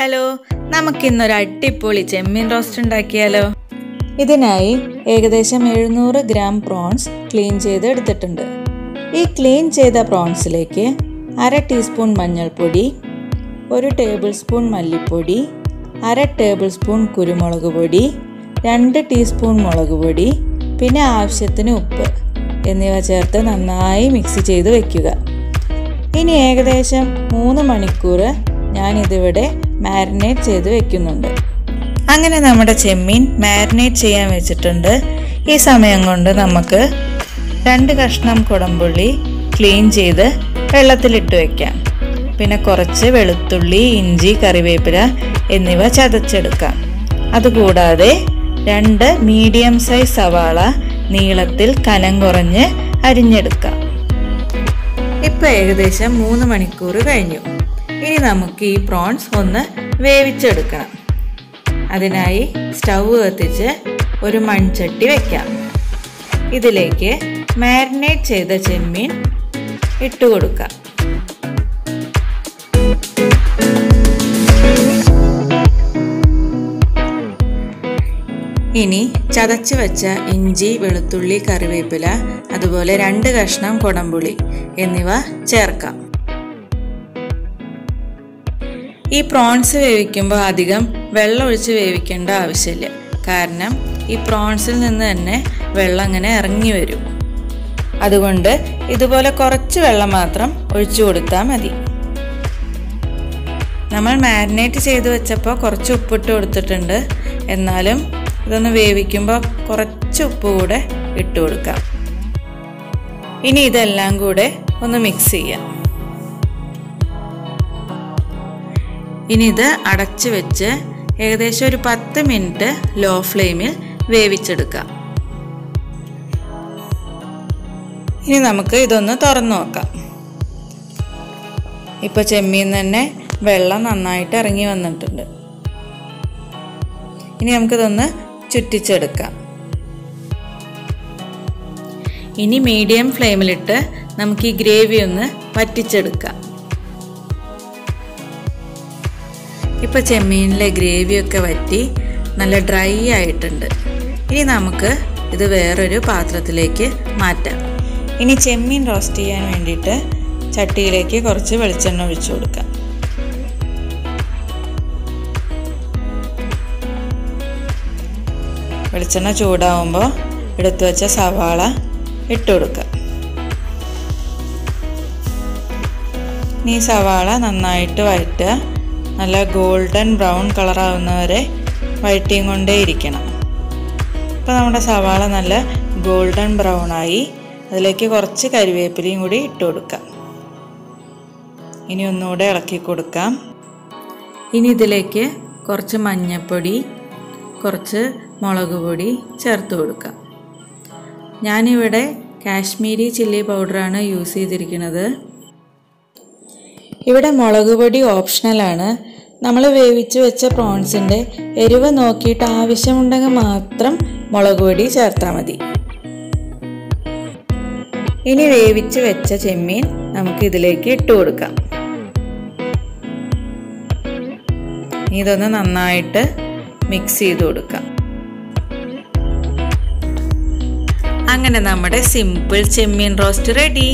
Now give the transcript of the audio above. Hello, നമുക്കിന്നൊരു അടിപൊളി ചെമ്മീൻ roast ഉണ്ടാക്കിയാലോ. ഇതിനായി ഏകദേശം 700 ഗ്രാം പ്രോൺസ് ക്ലീൻ ചെയ്ത് എടുത്തിട്ടുണ്ട്. ഈ ക്ലീൻ ചെയ്ത പ്രോൺസിലേക്ക് 1/2 ടീസ്പൂൺ മഞ്ഞൾപ്പൊടി, 1 ടേബിൾ സ്പൂൺ മല്ലിപ്പൊടി, 1/2 ടേബിൾ സ്പൂൺ കുരുമുളക് പൊടി, 2 ടീസ്പൂൺ മുളക് പൊടി, പിന്നെ ആവശ്യത്തിന് ഉപ്പ് എന്നിവ ചേർത്ത് നന്നായി മിക്സ് ചെയ്ത് വയ്ക്കുക. ഇനി ഏകദേശം 3 മണിക്കൂർ ഞാനിതിവിടെ മാരിനേറ്റ് ചെയ്ത് വയ്ക്കുന്നുണ്ട്. അങ്ങനെ നമ്മുടെ ചെമ്മീൻ മാരിനേറ്റ് ചെയ്യാൻ വെച്ചിട്ടുണ്ട്. ഈ സമയം കൊണ്ട് നമുക്ക് 2 കഷ്ണം കുടംപുള്ളി ക്ലീൻ ചെയ്ത് വെള്ളത്തിലിട്ട് വയ്ക്കാം. പിന്നെ കുറച്ച് വെളുത്തുള്ളി, ഇഞ്ചി, കറിവേപ്പില എന്നിവ ചതച്ചെടുക്കാം. അതുകൂടാതെ 2 മീഡിയം സൈസ് സവാള നീളത്തിൽ കനം കുറഞ്ഞ് അരിഞ്ഞെടുക്കാം. ഇപ്പം ഏകദേശം 3 മണിക്കൂർ കഴിഞ്ഞു. ഇനി നമുക്ക് ഈ പ്രോൺസ് ഒന്ന് വേവിച്ചെടുക്കണം. അതിനായി സ്റ്റൗ കത്തിച്ച് ഒരു മൺചട്ടി വയ്ക്കാം. ഇതിലേക്ക് മാരിനേറ്റ് ചെയ്ത ചെമ്മീൻ ഇട്ട് കൊടുക്കാം. ഇനി ചതച്ച് വച്ച ഇഞ്ചി, വെളുത്തുള്ളി, കറിവേപ്പില, അതുപോലെ 2 കഷ്ണം കുടംപുളി എന്നിവ ചേർക്കാം. ഈ പ്രോൺസ് വേവിക്കുമ്പോൾ അധികം വെള്ളം ഒഴിച്ച് വേവിക്കേണ്ട ആവശ്യമില്ല, കാരണം ഈ പ്രോൺസിൽ നിന്ന് തന്നെ വെള്ളം അങ്ങനെ ഇറങ്ങി വരും. അതുകൊണ്ട് ഇതുപോലെ കുറച്ച് വെള്ളം മാത്രം ഒഴിച്ചു കൊടുത്താൽ മതി. നമ്മൾ മാരിനേറ്റ് ചെയ്ത് വെച്ചപ്പോൾ കുറച്ച് ഉപ്പിട്ട് കൊടുത്തിട്ടുണ്ട്. എന്നാലും ഇതൊന്ന് വേവിക്കുമ്പോൾ കുറച്ച് ഉപ്പ് കൂടെ ഇട്ട് കൊടുക്കാം. ഇനി ഇതെല്ലാം കൂടെ ഒന്ന് മിക്സ് ചെയ്യാം. ഇനി ഇത് അടച്ച് വെച്ച് ഏകദേശം ഒരു 10 മിനിറ്റ് ലോ ഫ്ലെയിമിൽ വേവിച്ചെടുക്കാം. ഇനി നമുക്ക് ഇതൊന്ന് തുറന്നു നോക്കാം. ഇപ്പോൾ ചെമ്മീൻ തന്നെ വെള്ളം നന്നായിട്ട് ഇറങ്ങി വന്നിട്ടുണ്ട്. ഇനി നമുക്കിതൊന്ന് ചുറ്റിച്ചെടുക്കാം. ഇനി മീഡിയം ഫ്ലെയിമിലിട്ട് നമുക്ക് ഈ ഗ്രേവി ഒന്ന് വറ്റിച്ചെടുക്കാം. ഇപ്പോൾ ചെമ്മീനിലെ ഗ്രേവിയൊക്കെ വറ്റി നല്ല ഡ്രൈ ആയിട്ടുണ്ട്. ഇനി നമുക്ക് ഇത് വേറൊരു പാത്രത്തിലേക്ക് മാറ്റാം. ഇനി ചെമ്മീൻ റോസ്റ്റ് ചെയ്യാൻ വേണ്ടിയിട്ട് ചട്ടിയിലേക്ക് കുറച്ച് വെളിച്ചെണ്ണ ഒഴിച്ചു കൊടുക്കാം. വെളിച്ചെണ്ണ ചൂടാവുമ്പോൾ എടുത്തു വച്ച സവാള ഇട്ട് കൊടുക്കുക. ഈ സവാള നന്നായിട്ട് വഴറ്റുക. നല്ല ഗോൾഡൻ ബ്രൗൺ കളറാവുന്നവരെ വഴറ്റിയും കൊണ്ടേ ഇരിക്കണം. ഇപ്പോൾ നമ്മുടെ സവാള നല്ല ഗോൾഡൻ ബ്രൗൺ ആയി. അതിലേക്ക് കുറച്ച് കരിവേപ്പിലയും കൂടി ഇട്ട് കൊടുക്കാം. ഇനി ഒന്നുകൂടെ ഇളക്കി കൊടുക്കാം. ഇനി ഇതിലേക്ക് കുറച്ച് മഞ്ഞൾപ്പൊടി, കുറച്ച് മുളക് പൊടി ചേർത്ത് കൊടുക്കാം. ഞാനിവിടെ കാശ്മീരി ചില്ലി പൗഡറാണ് യൂസ് ചെയ്തിരിക്കുന്നത്. ഇവിടെ മുളക് പൊടി ഓപ്ഷണലാണ്. നമ്മൾ വേവിച്ച് വെച്ച പ്രോൺസിൻ്റെ എരിവ് നോക്കിയിട്ട് ആവശ്യമുണ്ടെങ്കിൽ മാത്രം മുളക് പൊടി ചേർത്താൽ മതി. ഇനി വേവിച്ച് വെച്ച ചെമ്മീൻ നമുക്ക് ഇതിലേക്ക് ഇട്ട് കൊടുക്കാം. ഇതൊന്ന് നന്നായിട്ട് മിക്സ് ചെയ്ത് കൊടുക്കാം. അങ്ങനെ നമ്മുടെ സിമ്പിൾ ചെമ്മീൻ റോസ്റ്റ് റെഡി.